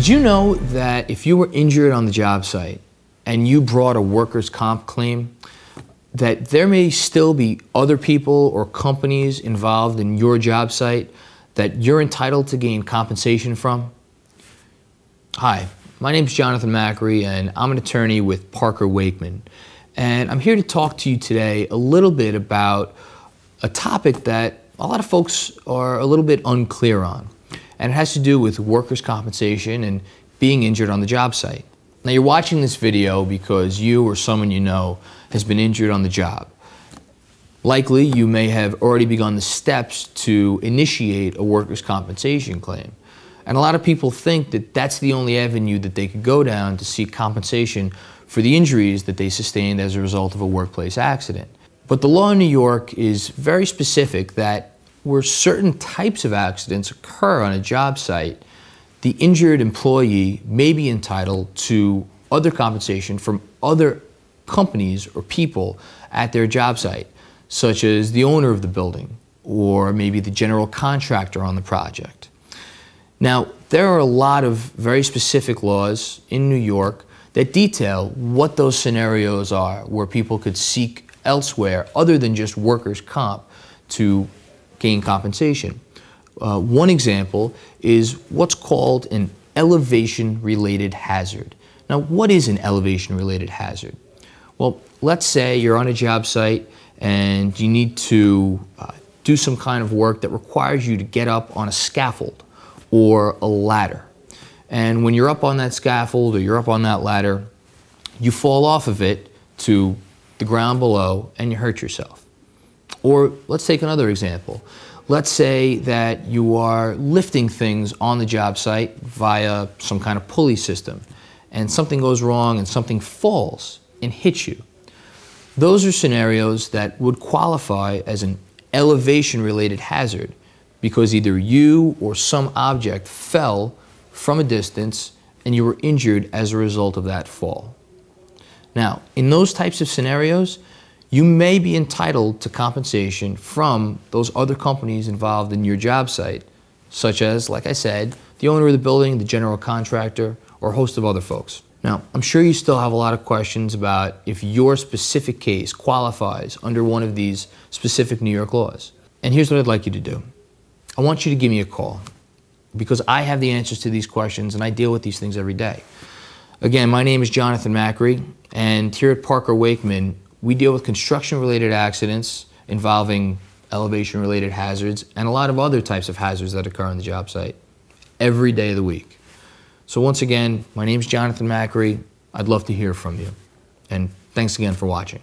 Did you know that if you were injured on the job site and you brought a workers' comp claim, that there may still be other people or companies involved in your job site that you're entitled to gain compensation from? Hi, my name's Jonathan Macri, and I'm an attorney with Parker Waichman. And I'm here to talk to you today a little bit about a topic that a lot of folks are a little bit unclear on. And it has to do with workers' compensation and being injured on the job site. Now, you're watching this video because you or someone you know has been injured on the job. Likely, you may have already begun the steps to initiate a workers' compensation claim. And a lot of people think that that's the only avenue that they could go down to seek compensation for the injuries that they sustained as a result of a workplace accident. But the law in New York is very specific that where certain types of accidents occur on a job site, the injured employee may be entitled to other compensation from other companies or people at their job site, such as the owner of the building or maybe the general contractor on the project. Now, there are a lot of very specific laws in New York that detail what those scenarios are where people could seek elsewhere other than just workers' comp to gain compensation. One example is what's called an elevation-related hazard. Now, what is an elevation-related hazard? Well, let's say you're on a job site and you need to do some kind of work that requires you to get up on a scaffold or a ladder. And when you're up on that scaffold or you're up on that ladder, you fall off of it to the ground below and you hurt yourself. Or let's take another example. Let's say that you are lifting things on the job site via some kind of pulley system, and something goes wrong and something falls and hits you. Those are scenarios that would qualify as an elevation-related hazard because either you or some object fell from a distance and you were injured as a result of that fall. Now, in those types of scenarios, you may be entitled to compensation from those other companies involved in your job site, such as, like I said, the owner of the building, the general contractor, or a host of other folks. Now, I'm sure you still have a lot of questions about if your specific case qualifies under one of these specific New York laws. And here's what I'd like you to do. I want you to give me a call because I have the answers to these questions and I deal with these things every day. Again, my name is Jonathan Macri, and here at Parker Waichman, we deal with construction-related accidents involving elevation-related hazards and a lot of other types of hazards that occur on the job site every day of the week. So once again, my name's Jonathan Macri. I'd love to hear from you. And thanks again for watching.